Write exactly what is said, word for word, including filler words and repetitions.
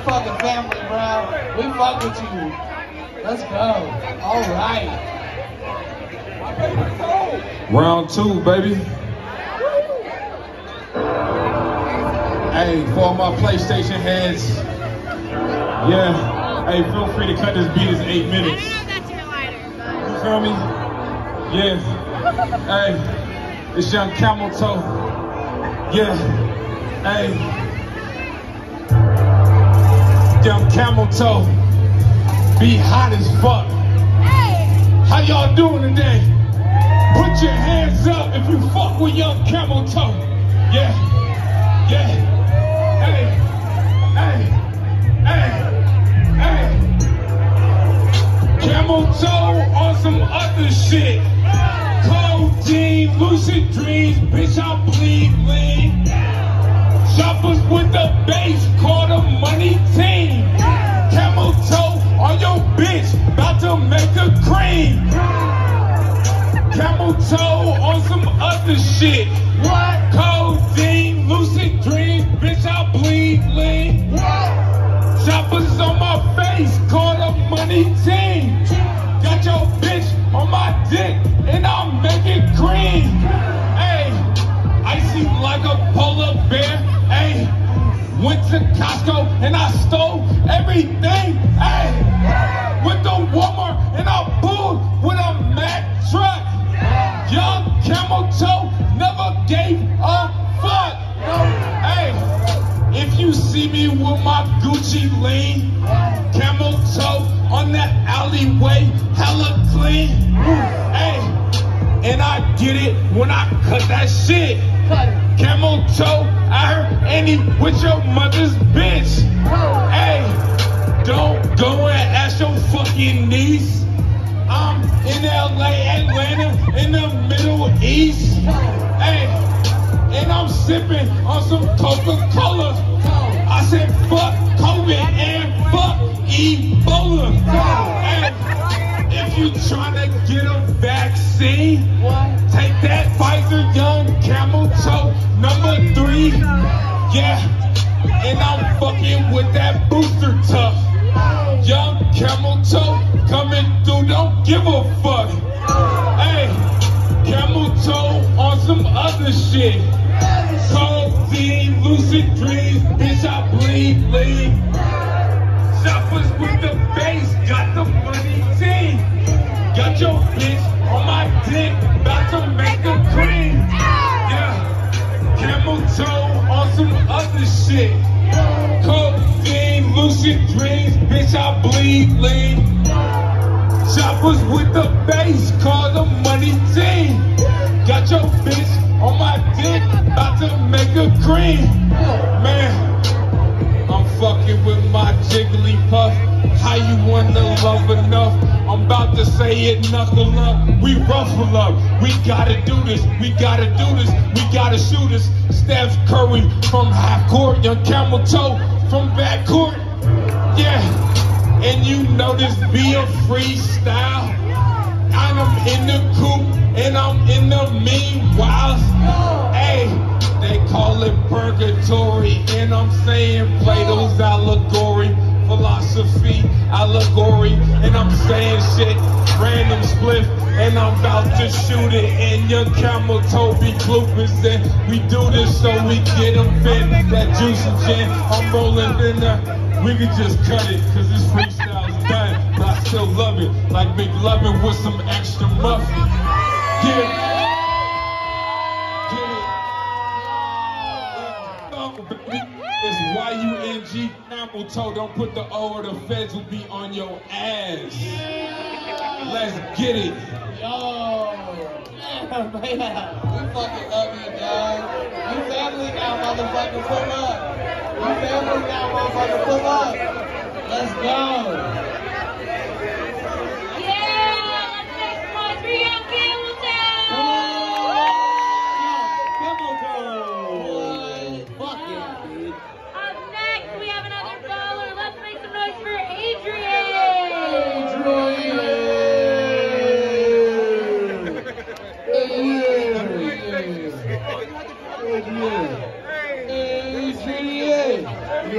motherfucking family, bro. We fuck with you. Let's go. All right. Round two, baby. Hey, for all my PlayStation heads. Yeah. Hey, feel free to cut this beat. It's eight minutes. I know that's your lighter, but... You feel me? Yeah. Hey, it's Yungcameltoe. Yeah. Hey. Yungcameltoe, be hot as fuck. Hey. How y'all doing today? Put your hands up if you fuck with Yungcameltoe. Yeah, yeah. Hey, hey, hey, hey. Cameltoe on some other shit. Cold jeans, lucid dreams, bitch, I bleed lean. Shoppers with the base, call the money team. Cameltoe on your bitch, about to make a cream. Cameltoe on some other shit. What? Codeine, lucid dreams, bitch, I bleed lean. Shoppers on my face, call the money team. Got your bitch on my dick, and I'm making cream. Hey, icy like a polar bear. Hey, went to Costco and I stole everything. Hey, went to Walmart and I pulled with a Mack truck. Yungcameltoe never gave a fuck. Hey, if you see me with my Gucci lean, Cameltoe on that alleyway, hella clean. Hey, and I get it when I cut that shit. Cameltoe, I heard any with your mother's bitch. Hey, don't go and ask your fucking niece. I'm in L A, Atlanta, in the Middle East. Hey, and I'm sipping on some Coca-Cola. I said fuck COVID and fuck Ebola. And if you tryna get a vaccine, take that Pfizer, Yungcameltoe number three, yeah, and I'm fucking with that booster tough. Yungcameltoe coming through, don't give a fuck. Hey, Cameltoe on some other shit. Codeine, lucid dreams, bitch, I bleed lean. Shoppers with the base, got the money team. Got your bitch on my dick, about to make a cream. Yeah. Cameltoe on some other shit. Codeine, lucid dreams, bitch, I bleed lean. Shoppers with the base, call the money team. Got your bitch on my dick, about to make a cream. Man, I'm fucking with my Jigglypuff. How you wanna love enough? I'm about to say it, knuckle up. We ruffle up. We gotta do this. We gotta do this. We gotta shoot us. Steph Curry from high court. Yungcameltoe from back court. Yeah. And you know this be a freestyle. I'm in the coop and I'm in the meanwhile. Hey, they call it purgatory. And I'm saying Plato's allegory. Philosophy, allegory, and I'm saying shit, random spliff, and I'm about to shoot it, and Yungcameltoe be bloopers, and we do this so we get them fed, that juice and gin, I'm rolling thinner, we can just cut it, cause this freestyle's done, but I still love it, like McLovin with some extra muffin, yeah. Cameltoe, don't put the O or the feds will be on your ass. Yeah. Let's get it. Yo. Yeah, man. We fucking love you, dog. You family now, motherfucker, pull up. You family now, motherfucker, pull up. Let's go. Yeah, let's one for Yungcameltoe. Cameltoe. Fuck yeah, dude. Adrian, Adrian, yo,